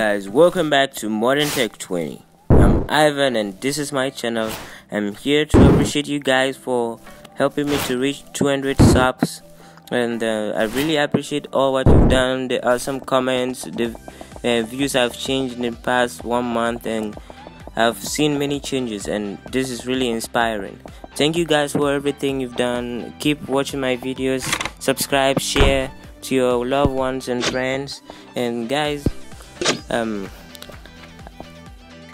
guys, welcome back to Modern Tech 20. I'm Ivan and this is my channel. I'm here to appreciate you guys for helping me to reach 200 subs, and I really appreciate all what you've done, the awesome comments, the views I've changed in the past 1 month, and I've seen many changes and this is really inspiring. Thank you guys for everything you've done. Keep watching my videos, subscribe, share to your loved ones and friends. And guys,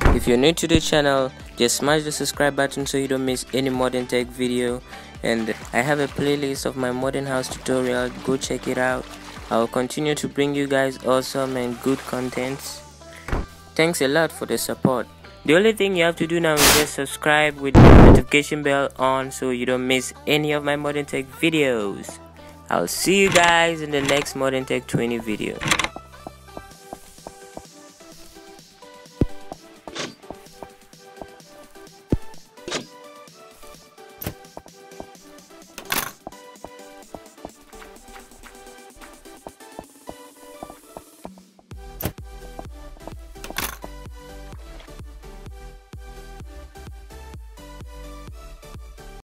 if you're new to the channel, just smash the subscribe button so you don't miss any modern tech video. And I have a playlist of my modern house tutorial, go check it out. I'll continue to bring you guys awesome and good contents. Thanks a lot for the support. The only thing you have to do now is just subscribe with the notification bell on so you don't miss any of my modern tech videos. I'll see you guys in the next Modern Tech 20 video.